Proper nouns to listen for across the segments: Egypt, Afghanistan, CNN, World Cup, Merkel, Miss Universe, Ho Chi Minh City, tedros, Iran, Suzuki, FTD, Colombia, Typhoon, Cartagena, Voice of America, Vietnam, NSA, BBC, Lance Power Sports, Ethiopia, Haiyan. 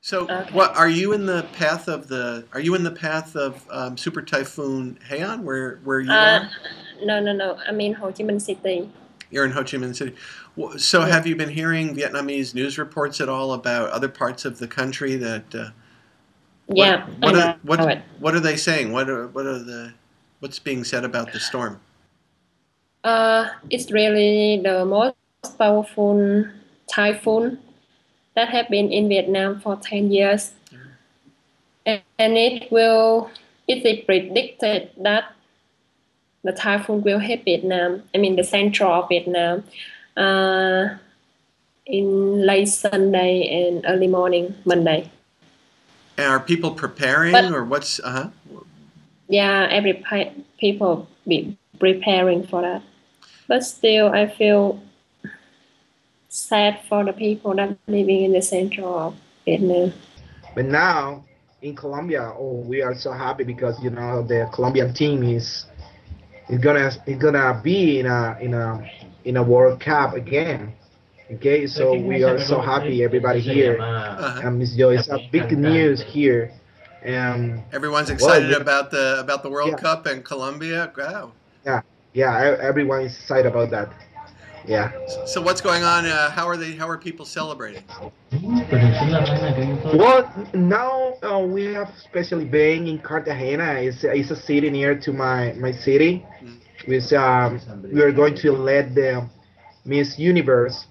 So, okay. What are you in the path of the? Are you in the path of Super Typhoon Haiyan, where you are? No. I'm in Ho Chi Minh City. You're in Ho Chi Minh City. So, have you been hearing Vietnamese news reports at all about other parts of the country that? Yeah. What are they saying? What's being said about the storm? It's really the most powerful typhoon that have been in Vietnam for 10 years. And it is predicted that the typhoon will hit Vietnam, I mean the central of Vietnam, in late Sunday and early morning Monday. And are people preparing Yeah, people be preparing for that. But still, I feel sad for the people that are living in the central of Vietnam. But now in Colombia, we are so happy because the Colombian team is gonna be in a World Cup again. Okay, so we are so happy, everybody here. Miss Joy, it's a big news here. Everyone's excited about the World Cup and Colombia. Wow. Yeah, everyone is excited about that. Yeah. So what's going on? How are people celebrating? Well, now we have especially been in Cartagena. It's a city near to my city. Which we are going to let the Miss Universe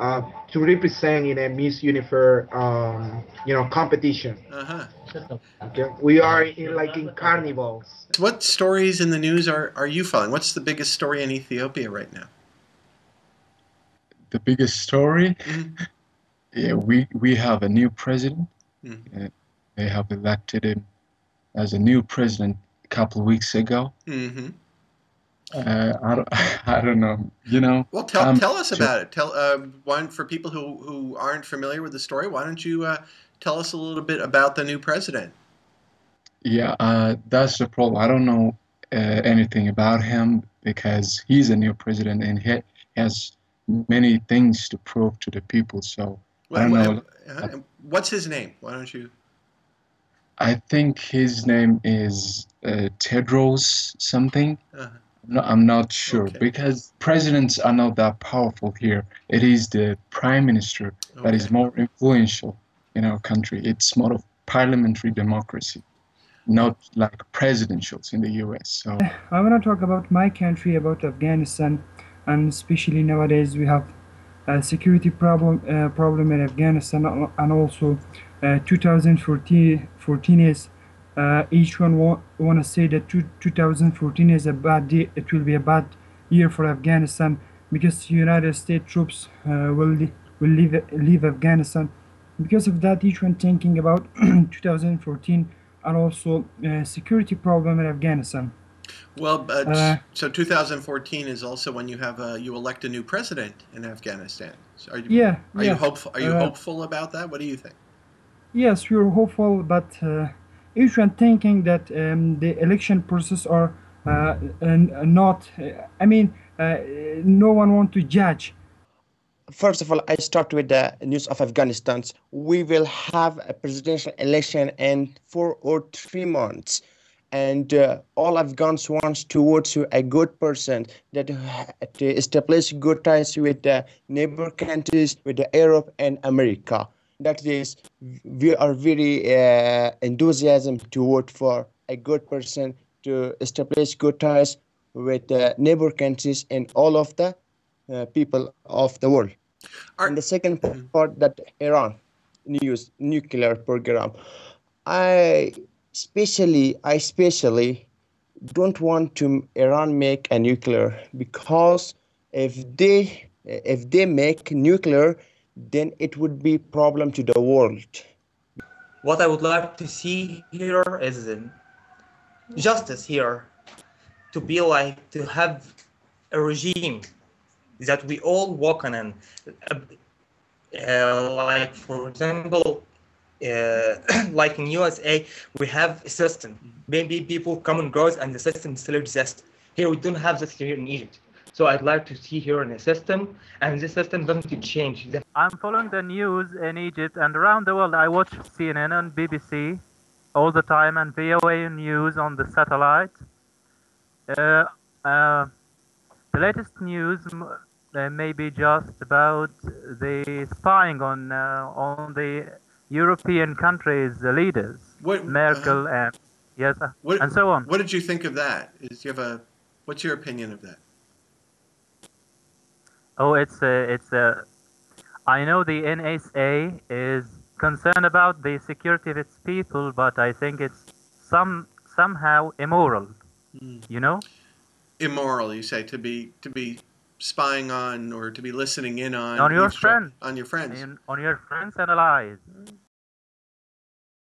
to represent in a Miss Universe competition. Okay. We are in carnivals. What stories in the news are you following? What's the biggest story in Ethiopia right now? The biggest story, yeah, we have a new president. They have elected him as a new president a couple of weeks ago. I don't know. Well, tell us about it. For people who aren't familiar with the story, why don't you tell us a little bit about the new president? Yeah, that's the problem. I don't know anything about him because he's a new president and he has many things to prove to the people. So I don't know. What's his name? Why don't you? I think his name is Tedros something. No, I'm not sure because presidents are not that powerful here. It is the prime minister that is more influential in our country. It's more of parliamentary democracy, not like presidentials in the U.S. So I want to talk about my country, about Afghanistan, and especially nowadays we have a security problem in Afghanistan, and also 2014 is. Each one want to say that 2014 is a bad day. It will be a bad year for Afghanistan because United States troops will leave Afghanistan. Because of that, each one thinking about 2014 and also security problem in Afghanistan. Well, so 2014 is also when you have you elect a new president in Afghanistan. So are you hopeful? Are you hopeful about that? What do you think? Yes, we're hopeful, but. Each one thinking that the election process are not. I mean, no one want to judge. First of all, I start with the news of Afghanistan. We will have a presidential election in 4 or 3 months, and all Afghans wants to vote to a good person that to establish good ties with the neighbor countries, with the Europe and America. That is, we are very enthusiasm to vote for a good person to establish good ties with the neighbor countries and all of the people of the world. And the second part, that Iran news nuclear program. I especially don't want to Iran make a nuclear, because if they make nuclear, then it would be problem to the world. What I would like to see here is justice here, to have a regime that we all walk on. And like for example, like in USA, we have a system. Maybe people come and go, and the system still exists. Here we don't have this here in Egypt. So I'd like to see here in a system, and this system doesn't change. I'm following the news in Egypt and around the world. I watch CNN and BBC all the time, and VOA News on the satellite. The latest news may be just about the spying on the European countries, the leaders, Merkel and and so on. What did you think of that? What's your opinion of that? Oh, I know the NSA is concerned about the security of its people, but I think it's somehow immoral. You know? Immoral, you say, to be spying on or to be listening in on your friends and allies.